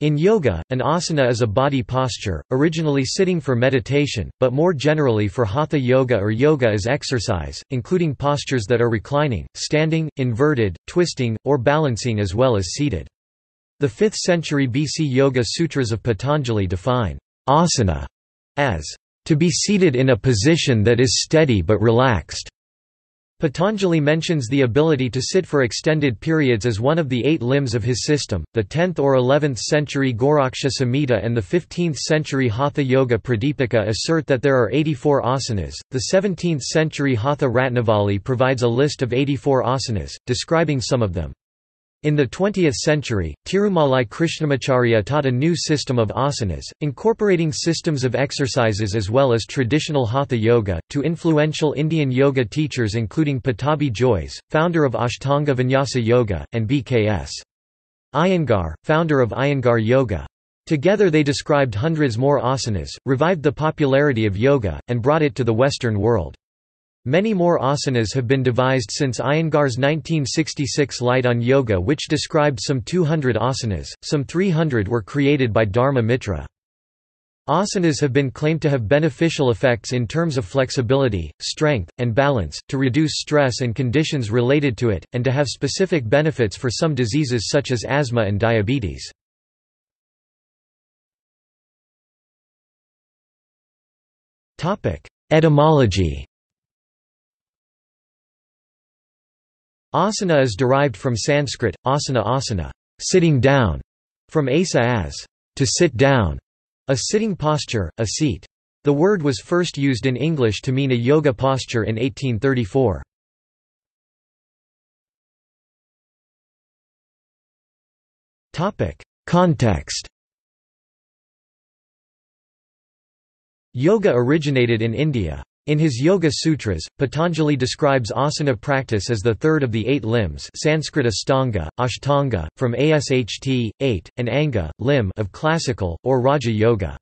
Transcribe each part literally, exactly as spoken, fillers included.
In yoga, an asana is a body posture, originally sitting for meditation, but more generally for hatha yoga or yoga as exercise, including postures that are reclining, standing, inverted, twisting, or balancing as well as seated. The fifth century B C Yoga Sutras of Patanjali define asana as to be seated in a position that is steady but relaxed. Patanjali mentions the ability to sit for extended periods as one of the eight limbs of his system. The tenth or eleventh century Goraksha Samhita and the fifteenth century Hatha Yoga Pradipika assert that there are eighty-four asanas. The seventeenth century Hatha Ratnavali provides a list of eighty-four asanas, describing some of them. In the twentieth century, Tirumalai Krishnamacharya taught a new system of asanas, incorporating systems of exercises as well as traditional hatha yoga, to influential Indian yoga teachers including Pattabhi Jois, founder of Ashtanga Vinyasa Yoga, and B K S Iyengar, founder of Iyengar Yoga. Together they described hundreds more asanas, revived the popularity of yoga, and brought it to the Western world. Many more asanas have been devised since Iyengar's nineteen sixty-six Light on Yoga, which described some two hundred asanas. Some three hundred were created by Dharma Mitra. Asanas have been claimed to have beneficial effects in terms of flexibility, strength, and balance, to reduce stress and conditions related to it, and to have specific benefits for some diseases such as asthma and diabetes. Etymology. Asana is derived from Sanskrit, asana asana, sitting down, from asa as, to sit down, a sitting posture, a seat. The word was first used in English to mean a yoga posture in eighteen thirty-four. Context. Yoga originated in India. In his Yoga Sutras, Patanjali describes asana practice as the third of the eight limbs Sanskrit Ashtanga, Ashtanga, from asht, eight, and Anga, limb of classical, or Raja Yoga.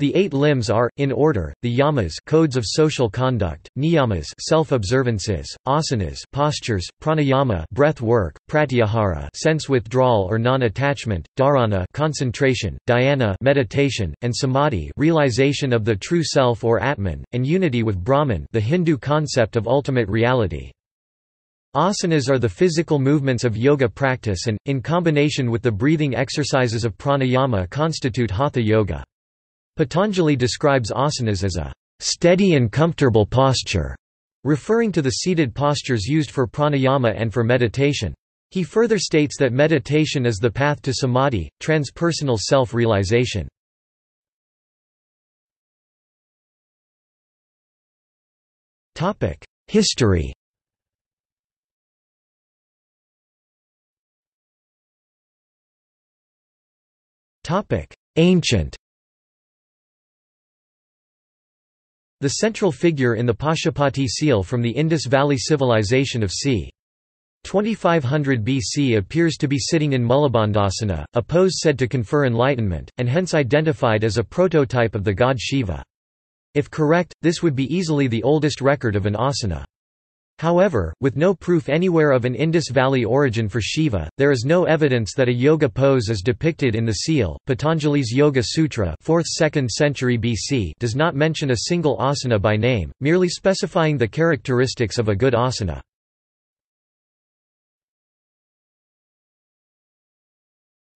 The eight limbs are, in order, the yamas codes of social conduct, niyamas self-observances, asanas postures, pranayama breath work, pratyahara sense withdrawal or non-attachment, dharana concentration, dhyana meditation, and samadhi realization of the true self or Atman, and unity with Brahman, the Hindu concept of ultimate reality. Asanas are the physical movements of yoga practice and, in combination with the breathing exercises of pranayama, constitute hatha yoga. Patanjali describes asanas as a steady and comfortable posture, referring to the seated postures used for pranayama and for meditation. He further states that meditation is the path to samadhi, transpersonal self-realization. History. Ancient. The central figure in the Pashupati seal from the Indus Valley civilization of c. twenty-five hundred B C appears to be sitting in Mulabandhasana, a pose said to confer enlightenment, and hence identified as a prototype of the god Shiva. If correct, this would be easily the oldest record of an asana. However, with no proof anywhere of an Indus Valley origin for Shiva, there is no evidence that a yoga pose is depicted in the seal. Patanjali's Yoga Sutra, fourth to second century B C, does not mention a single asana by name, merely specifying the characteristics of a good asana.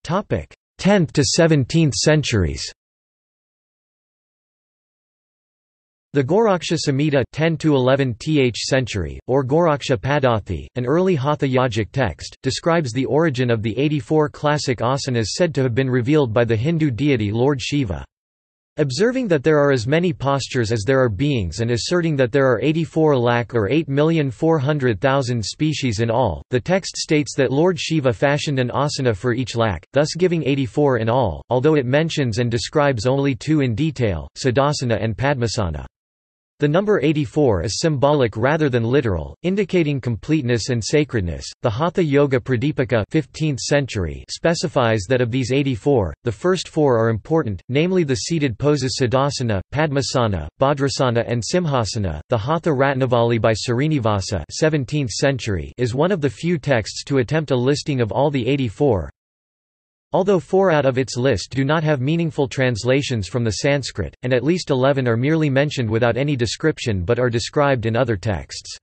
Topic: tenth to seventeenth centuries. The Goraksha Samhita tenth to eleventh century, or Goraksha Padathi, an early Hatha yogic text, describes the origin of the eighty-four classic asanas said to have been revealed by the Hindu deity Lord Shiva. Observing that there are as many postures as there are beings and asserting that there are eighty-four lakh or eight million four hundred thousand species in all, the text states that Lord Shiva fashioned an asana for each lakh, thus giving eighty-four in all, although it mentions and describes only two in detail, Siddhasana and Padmasana. The number eighty-four is symbolic rather than literal, indicating completeness and sacredness. The Hatha Yoga Pradipika fifteenth century specifies that of these eighty-four, the first four are important, namely the seated poses Siddhasana, Padmasana, Bhadrasana, and Simhasana. The Hatha Ratnavali by Srinivasa seventeenth century is one of the few texts to attempt a listing of all the eighty-four. Although four out of its list do not have meaningful translations from the Sanskrit, and at least eleven are merely mentioned without any description but are described in other texts.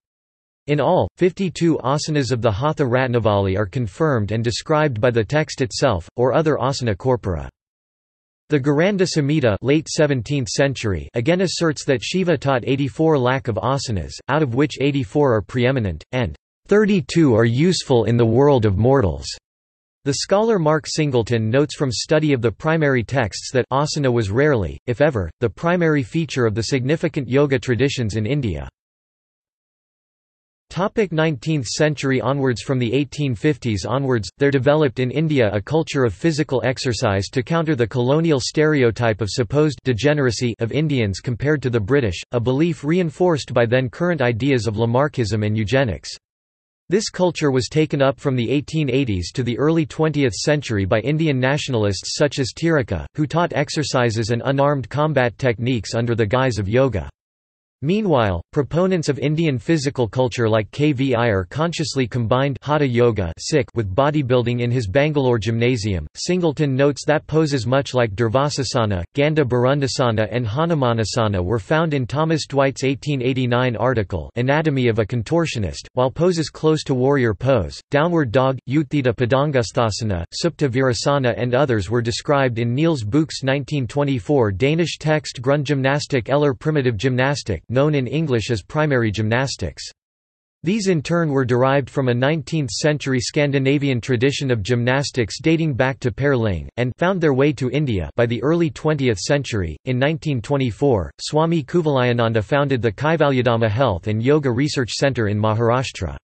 In all, fifty-two asanas of the Hatha Ratnavali are confirmed and described by the text itself, or other asana corpora. The Garanda Samhita, late seventeenth century, again asserts that Shiva taught eighty-four lakh of asanas, out of which eighty-four are preeminent, and thirty-two are useful in the world of mortals. The scholar Mark Singleton notes from study of the primary texts that asana was rarely, if ever, the primary feature of the significant yoga traditions in India. nineteenth century onwards. From the eighteen fifties onwards, there developed in India a culture of physical exercise to counter the colonial stereotype of supposed degeneracy of Indians compared to the British, a belief reinforced by then-current ideas of Lamarckism and eugenics. This culture was taken up from the eighteen eighties to the early twentieth century by Indian nationalists such as Tiraka, who taught exercises and unarmed combat techniques under the guise of yoga. Meanwhile, proponents of Indian physical culture like K V Iyer consciously combined Hatha Yoga with bodybuilding in his Bangalore gymnasium. Singleton notes that poses much like Durvasasana, Ganda Burundasana, and Hanumanasana were found in Thomas Dwight's eighteen eighty-nine article Anatomy of a Contortionist, while poses close to warrior pose, Downward Dog, Utthita Padangasthasana, Supta Virasana, and others were described in Niels Book's nineteen twenty-four Danish text Grundgymnastik eller Primitive Gymnastik, known in English as primary gymnastics. These in turn were derived from a nineteenth-century Scandinavian tradition of gymnastics dating back to Per Ling, and found their way to India by the early twentieth century. In nineteen twenty-four, Swami Kuvalayananda founded the Kaivalyadhama Health and Yoga Research Centre in Maharashtra.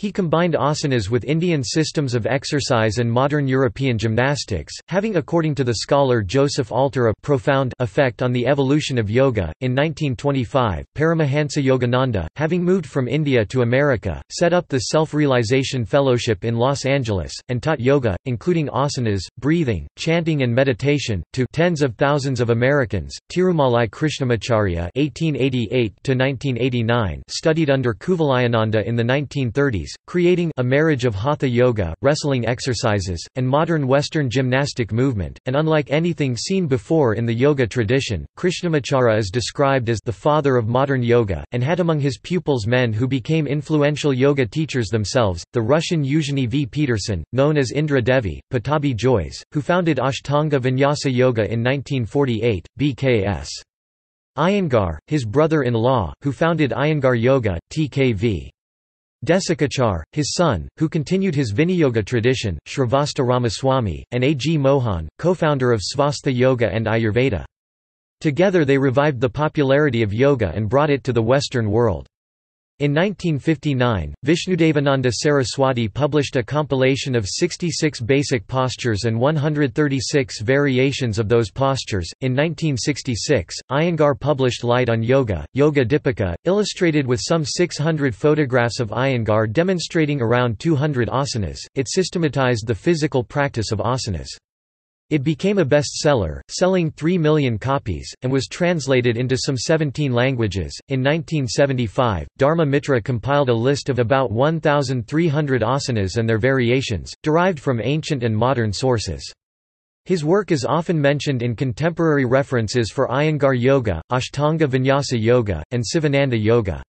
He combined asanas with Indian systems of exercise and modern European gymnastics, having, according to the scholar Joseph Alter, a profound effect on the evolution of yoga. In nineteen twenty-five, Paramahansa Yogananda, having moved from India to America, set up the Self Realization Fellowship in Los Angeles and taught yoga, including asanas, breathing, chanting, and meditation, to tens of thousands of Americans. Tirumalai Krishnamacharya (eighteen eighty-eight to nineteen eighty-nine) studied under Kuvalayananda in the nineteen thirties. Creating a marriage of Hatha Yoga, wrestling exercises, and modern Western gymnastic movement, and unlike anything seen before in the yoga tradition, Krishnamacharya is described as the father of modern yoga, and had among his pupils men who became influential yoga teachers themselves, the Russian Eugenie V. Peterson, known as Indra Devi, Pattabhi Jois, who founded Ashtanga Vinyasa Yoga in nineteen forty-eight, B K S Iyengar, his brother-in-law, who founded Iyengar Yoga, T K V Desikachar, his son, who continued his Vinayoga tradition, Srivastha Ramaswami, and A. G. Mohan, co-founder of Svastha Yoga and Ayurveda. Together they revived the popularity of yoga and brought it to the Western world. In nineteen fifty-nine, Vishnudevananda Saraswati published a compilation of sixty-six basic postures and one hundred thirty-six variations of those postures. In nineteen sixty-six, Iyengar published Light on Yoga, Yoga Dipika, illustrated with some six hundred photographs of Iyengar demonstrating around two hundred asanas. It systematized the physical practice of asanas. It became a bestseller, selling three million copies, and was translated into some seventeen languages. In nineteen seventy-five, Dharma Mitra compiled a list of about one thousand three hundred asanas and their variations, derived from ancient and modern sources. His work is often mentioned in contemporary references for Iyengar Yoga, Ashtanga Vinyasa Yoga, and Sivananda Yoga.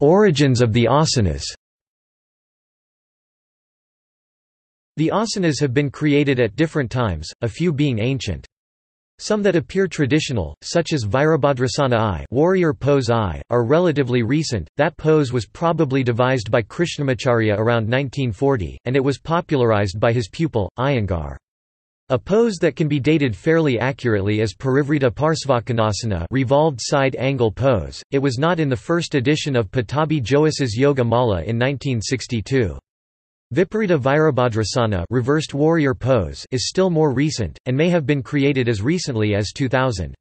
Origins of the asanas. The asanas have been created at different times, a few being ancient. Some that appear traditional, such as Virabhadrasana I, warrior pose I, are relatively recent. That pose was probably devised by Krishnamacharya around nineteen forty, and it was popularized by his pupil Iyengar. A pose that can be dated fairly accurately is Parivrita Parsvakonasana, revolved side angle pose. It was not in the first edition of Pattabhi Jois's Yoga Mala in nineteen sixty-two. Viparita Virabhadrasana, reversed warrior pose, is still more recent, and may have been created as recently as two thousand.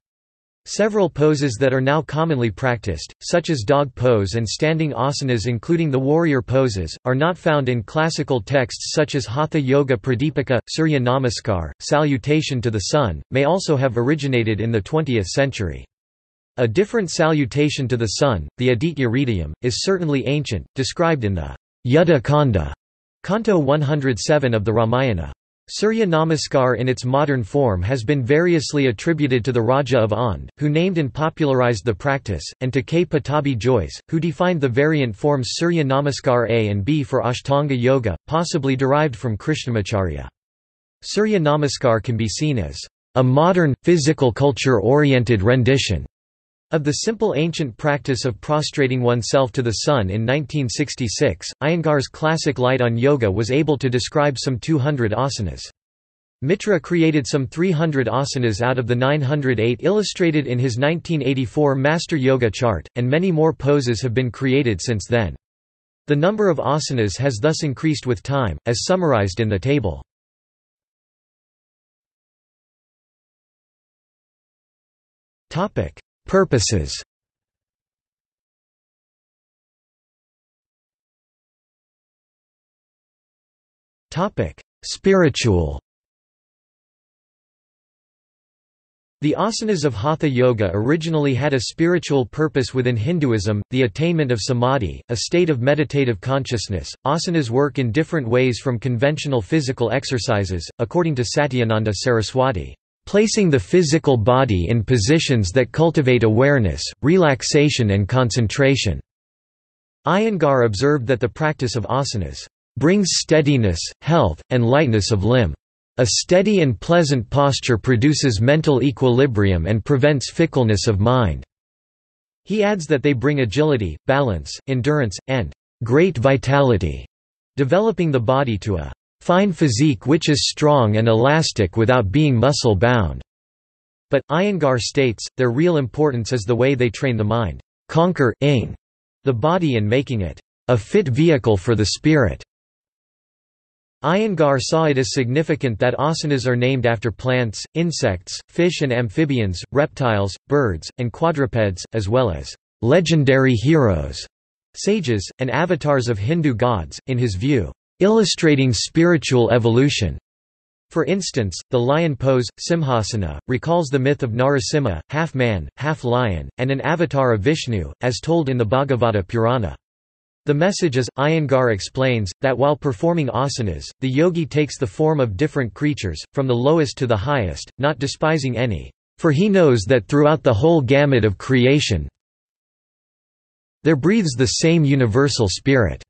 Several poses that are now commonly practiced, such as dog pose and standing asanas including the warrior poses, are not found in classical texts such as Hatha Yoga Pradipika, Surya Namaskar, Salutation to the Sun, may also have originated in the twentieth century. A different salutation to the sun, the Aditya Urdhvam, is certainly ancient, described in the Yudha Khanda, Canto one hundred seven of the Ramayana. Surya Namaskar in its modern form has been variously attributed to the Raja of Andh, who named and popularized the practice, and to K. Pattabhi Jois, who defined the variant forms Surya Namaskar A and B for Ashtanga Yoga, possibly derived from Krishnamacharya. Surya Namaskar can be seen as a modern, physical culture-oriented rendition of the simple ancient practice of prostrating oneself to the sun in nineteen sixty-six, Iyengar's classic Light on Yoga was able to describe some two hundred asanas. Mitra created some three hundred asanas out of the nine hundred eight illustrated in his nineteen eighty-four Master Yoga Chart, and many more poses have been created since then. The number of asanas has thus increased with time, as summarized in the table. Purposes. Spiritual. The asanas of Hatha Yoga originally had a spiritual purpose within Hinduism, the attainment of samadhi, a state of meditative consciousness. Asanas work in different ways from conventional physical exercises, according to Satyananda Saraswati. Placing the physical body in positions that cultivate awareness, relaxation and concentration." Iyengar observed that the practice of asanas "...brings steadiness, health, and lightness of limb. A steady and pleasant posture produces mental equilibrium and prevents fickleness of mind." He adds that they bring agility, balance, endurance, and "...great vitality," developing the body to a fine physique which is strong and elastic without being muscle-bound." But, Iyengar states, their real importance is the way they train the mind, conquering the body and making it a fit vehicle for the spirit. Iyengar saw it as significant that asanas are named after plants, insects, fish and amphibians, reptiles, birds, and quadrupeds, as well as legendary heroes, sages, and avatars of Hindu gods, in his view. Illustrating spiritual evolution. For instance, the lion pose, Simhasana, recalls the myth of Narasimha, half man, half lion, and an avatar of Vishnu, as told in the Bhagavata Purana. The message is, Iyengar explains, that while performing asanas, the yogi takes the form of different creatures, from the lowest to the highest, not despising any, for he knows that throughout the whole gamut of creation there breathes the same universal spirit.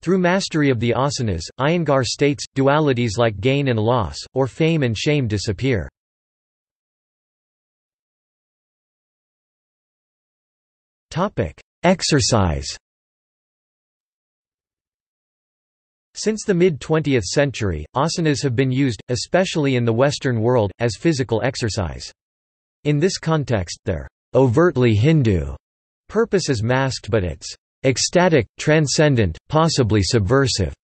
Through mastery of the asanas, Iyengar states, dualities like gain and loss, or fame and shame disappear. Exercise. Since the mid-twentieth century, asanas have been used, especially in the Western world, as physical exercise. In this context, their overtly Hindu purpose is masked, but its ecstatic, transcendent, possibly subversive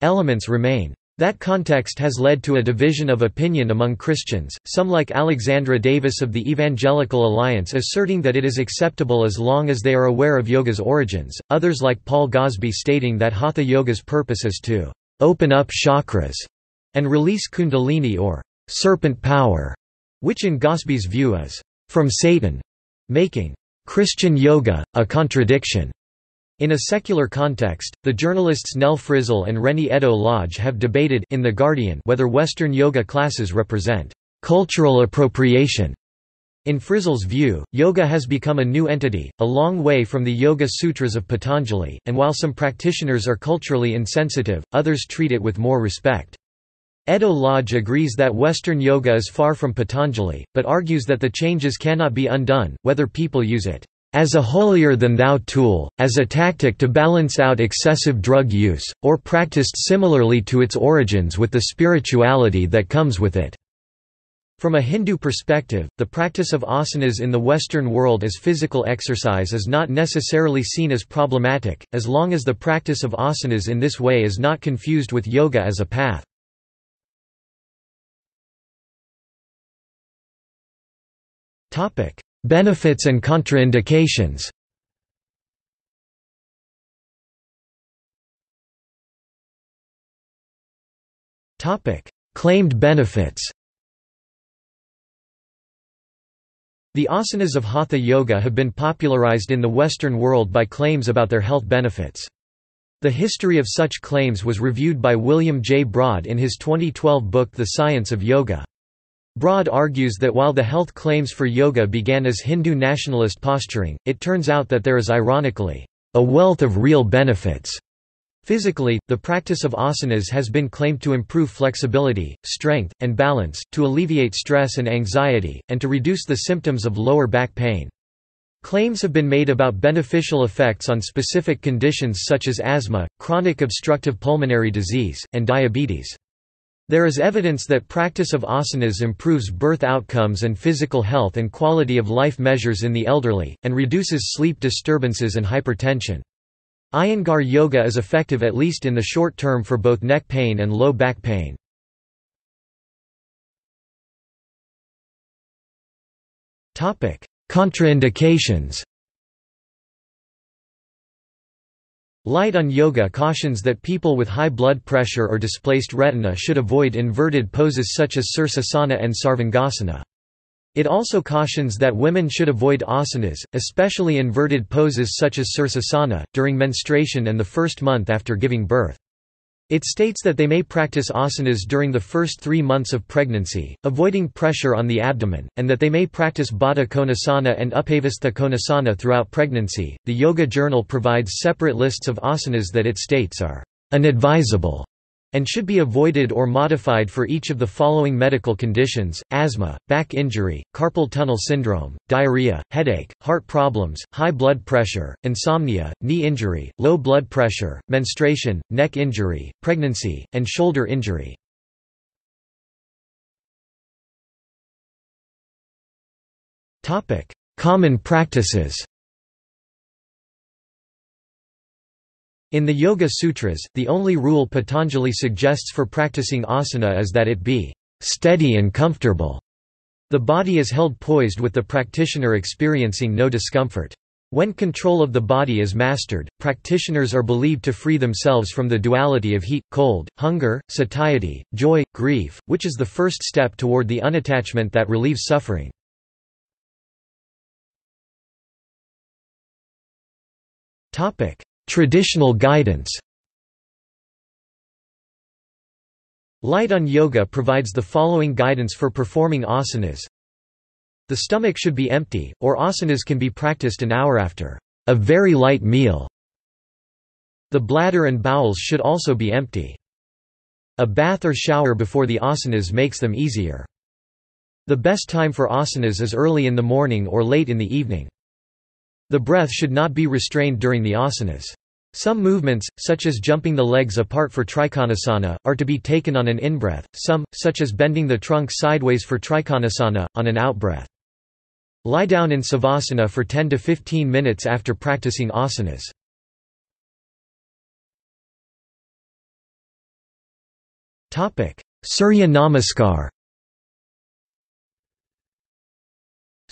elements remain. That context has led to a division of opinion among Christians, some like Alexandra Davis of the Evangelical Alliance asserting that it is acceptable as long as they are aware of yoga's origins, others like Paul Gosby stating that Hatha Yoga's purpose is to open up chakras and release kundalini or serpent power, which in Gosby's view is from Satan, making Christian yoga a contradiction. In a secular context, the journalists Nell Frizzle and Rennie Edo Lodge have debated in The Guardian whether Western yoga classes represent cultural appropriation. In Frizzle's view, yoga has become a new entity, a long way from the Yoga Sutras of Patanjali, and while some practitioners are culturally insensitive, others treat it with more respect. Edo Lodge agrees that Western yoga is far from Patanjali, but argues that the changes cannot be undone, whether people use it as a holier-than-thou tool, as a tactic to balance out excessive drug use, or practiced similarly to its origins with the spirituality that comes with it. From a Hindu perspective, the practice of asanas in the Western world as physical exercise is not necessarily seen as problematic, as long as the practice of asanas in this way is not confused with yoga as a path. Benefits and contraindications. Claimed benefits. The asanas of Hatha Yoga have been popularized in the Western world by claims about their health benefits. The history of such claims was reviewed by William J. Broad in his twenty twelve book The Science of Yoga. Broad argues that while the health claims for yoga began as Hindu nationalist posturing, it turns out that there is ironically, a wealth of real benefits. Physically, the practice of asanas has been claimed to improve flexibility, strength, and balance, to alleviate stress and anxiety, and to reduce the symptoms of lower back pain. Claims have been made about beneficial effects on specific conditions such as asthma, chronic obstructive pulmonary disease, and diabetes. There is evidence that practice of asanas improves birth outcomes and physical health and quality of life measures in the elderly, and reduces sleep disturbances and hypertension. Iyengar yoga is effective at least in the short term for both neck pain and low back pain. Topic: Contraindications. Light on Yoga cautions that people with high blood pressure or displaced retina should avoid inverted poses such as Sirsasana and Sarvangasana. It also cautions that women should avoid asanas, especially inverted poses such as Sirsasana, during menstruation and the first month after giving birth. It states that they may practice asanas during the first three months of pregnancy, avoiding pressure on the abdomen, and that they may practice Baddha Konasana and Upavastha Konasana throughout pregnancy. The Yoga Journal provides separate lists of asanas that it states are unadvisable and should be avoided or modified for each of the following medical conditions: asthma, back injury, carpal tunnel syndrome, diarrhea, headache, heart problems, high blood pressure, insomnia, knee injury, low blood pressure, menstruation, neck injury, pregnancy, and shoulder injury. Common practices. In the Yoga Sutras, the only rule Patanjali suggests for practicing asana is that it be steady and comfortable. The body is held poised with the practitioner experiencing no discomfort. When control of the body is mastered, practitioners are believed to free themselves from the duality of heat, cold, hunger, satiety, joy, grief, which is the first step toward the unattachment that relieves suffering. Traditional guidance. Light on Yoga provides the following guidance for performing asanas. The stomach should be empty, or asanas can be practiced an hour after a very light meal. The bladder and bowels should also be empty. A bath or shower before the asanas makes them easier. The best time for asanas is early in the morning or late in the evening. The breath should not be restrained during the asanas. Some movements, such as jumping the legs apart for Trikonasana, are to be taken on an in-breath, some, such as bending the trunk sideways for Trikonasana, on an out-breath. Lie down in Savasana for ten to fifteen minutes after practicing asanas. Surya Namaskar.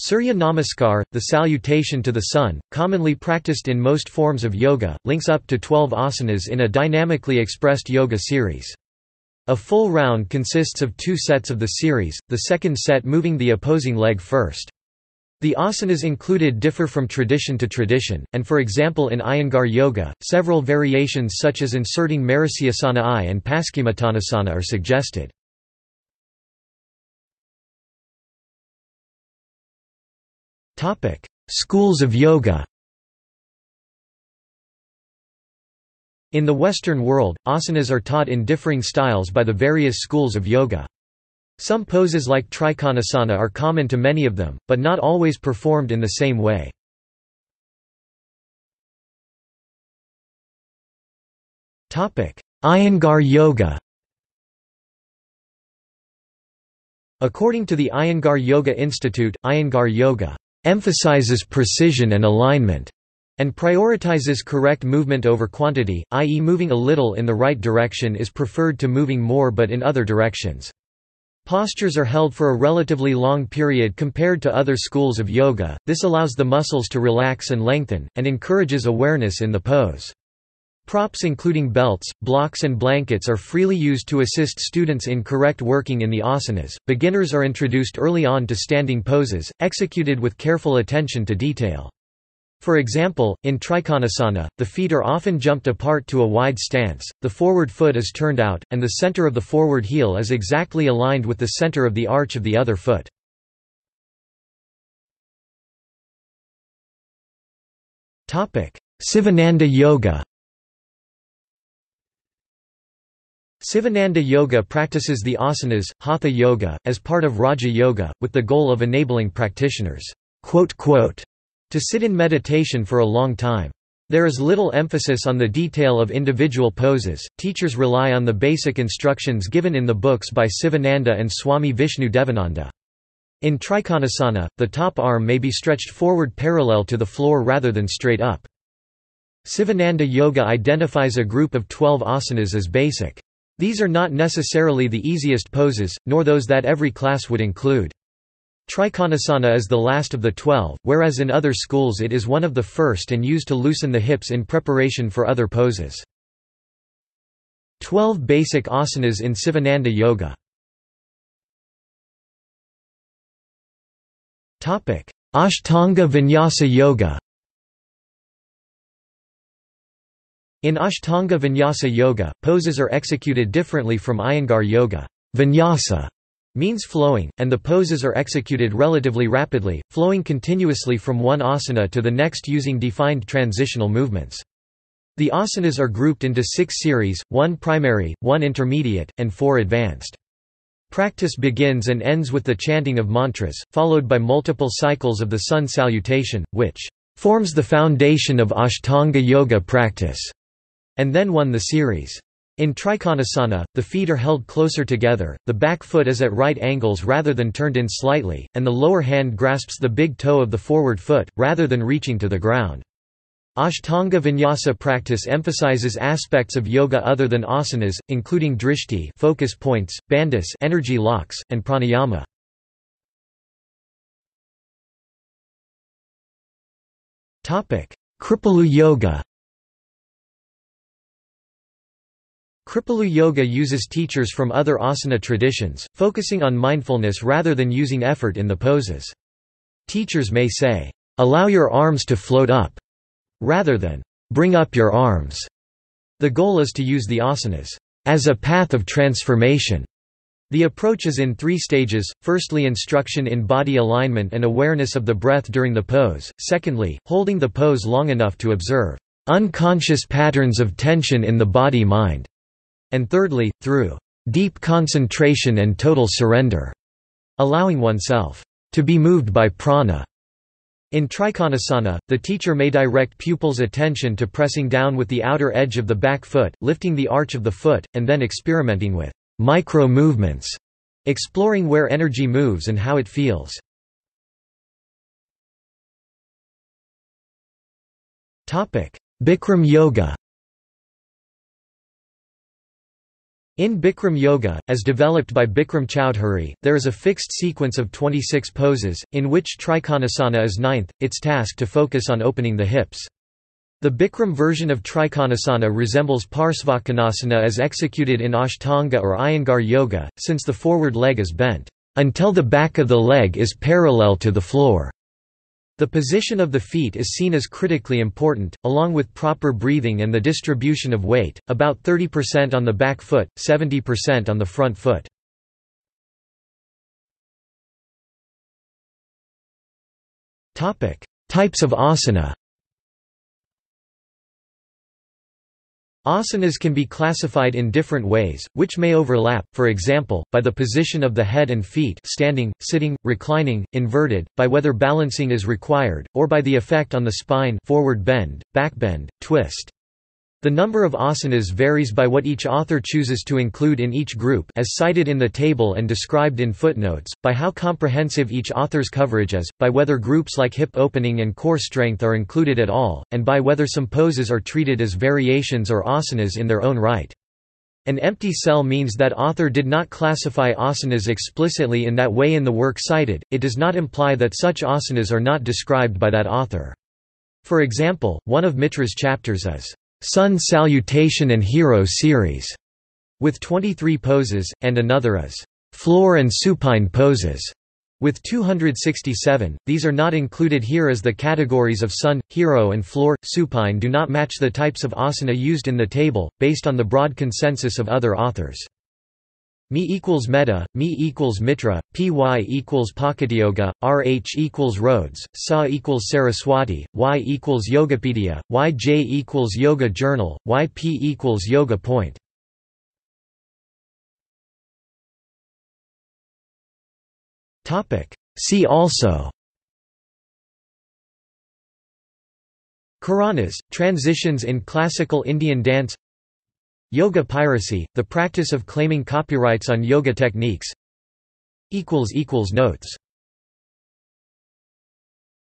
Surya Namaskar, the salutation to the sun, commonly practiced in most forms of yoga, links up to twelve asanas in a dynamically expressed yoga series. A full round consists of two sets of the series, the second set moving the opposing leg first. The asanas included differ from tradition to tradition, and for example in Iyengar Yoga, several variations such as inserting Marasyasana I and Paschimottanasana are suggested. Schools of yoga. In the Western world, asanas are taught in differing styles by the various schools of yoga. Some poses like Trikonasana are common to many of them, but not always performed in the same way. Iyengar Yoga. According to the Iyengar Yoga Institute, Iyengar Yoga emphasizes precision and alignment, and prioritizes correct movement over quantity, that is moving a little in the right direction is preferred to moving more but in other directions. Postures are held for a relatively long period compared to other schools of yoga. This allows the muscles to relax and lengthen, and encourages awareness in the pose. Props including belts, blocks and blankets are freely used to assist students in correct working in the asanas. Beginners are introduced early on to standing poses, executed with careful attention to detail. For example, in Trikonasana, the feet are often jumped apart to a wide stance, the forward foot is turned out, and the center of the forward heel is exactly aligned with the center of the arch of the other foot. Sivananda Yoga. Sivananda Yoga practices the asanas, Hatha Yoga, as part of Raja Yoga, with the goal of enabling practitioners to sit in meditation for a long time. There is little emphasis on the detail of individual poses. Teachers rely on the basic instructions given in the books by Sivananda and Swami Vishnudevananda. In Trikonasana, the top arm may be stretched forward parallel to the floor rather than straight up. Sivananda Yoga identifies a group of twelve asanas as basic. These are not necessarily the easiest poses, nor those that every class would include. Trikonasana is the last of the twelve, whereas in other schools it is one of the first and used to loosen the hips in preparation for other poses. twelve basic asanas in Sivananda Yoga. Ashtanga Vinyasa Yoga. In Ashtanga Vinyasa Yoga, poses are executed differently from Iyengar Yoga. Vinyasa means flowing, and the poses are executed relatively rapidly, flowing continuously from one asana to the next using defined transitional movements. The asanas are grouped into six series, one primary, one intermediate, and four advanced. Practice begins and ends with the chanting of mantras, followed by multiple cycles of the sun salutation, which forms the foundation of Ashtanga Yoga practice, and then won the series. In Trikonasana, the feet are held closer together, the back foot is at right angles rather than turned in slightly, and the lower hand grasps the big toe of the forward foot, rather than reaching to the ground. Ashtanga Vinyasa practice emphasizes aspects of yoga other than asanas, including drishti focus points, bandhas energy locks, and pranayama. Kripalu Yoga. Kripalu Yoga uses teachers from other asana traditions, focusing on mindfulness rather than using effort in the poses. Teachers may say, "Allow your arms to float up," rather than, "Bring up your arms." The goal is to use the asanas as a path of transformation. The approach is in three stages: firstly, instruction in body alignment and awareness of the breath during the pose; secondly, holding the pose long enough to observe unconscious patterns of tension in the body-mind; and thirdly, through deep concentration and total surrender, allowing oneself to be moved by prana. In Trikonasana, the teacher may direct pupils' attention to pressing down with the outer edge of the back foot, lifting the arch of the foot, and then experimenting with micro-movements, exploring where energy moves and how it feels. Bikram Yoga. In Bikram Yoga, as developed by Bikram Choudhury, there is a fixed sequence of twenty-six poses, in which Trikonasana is ninth, its task to focus on opening the hips. The Bikram version of Trikonasana resembles Parsvakkonasana as executed in Ashtanga or Iyengar Yoga, since the forward leg is bent until the back of the leg is parallel to the floor. The position of the feet is seen as critically important, along with proper breathing and the distribution of weight, about thirty percent on the back foot, seventy percent on the front foot. Types of asana. Asanas can be classified in different ways, which may overlap, for example, by the position of the head and feet, standing, sitting, reclining, inverted, by whether balancing is required, or by the effect on the spine, forward bend, back bend, twist. The number of asanas varies by what each author chooses to include in each group, as cited in the table and described in footnotes, by how comprehensive each author's coverage is, by whether groups like hip opening and core strength are included at all, and by whether some poses are treated as variations or asanas in their own right. An empty cell means that author did not classify asanas explicitly in that way in the work cited. It does not imply that such asanas are not described by that author. For example, one of Mitra's chapters is Sun Salutation and Hero series, with twenty-three poses, and another is Floor and Supine poses, with two hundred sixty-seven. These are not included here as the categories of sun, hero and floor, supine do not match the types of asana used in the table, based on the broad consensus of other authors. Me equals Metta, Me equals Mitra, Py equals Pakatyoga, Rh equals Rhodes, Sa equals Saraswati, Y equals Yogapedia, Y J equals Yoga Journal, Y P equals Yoga Point. See also Kharanas, transitions in classical Indian dance, Yoga piracy, the practice of claiming copyrights on yoga techniques. Notes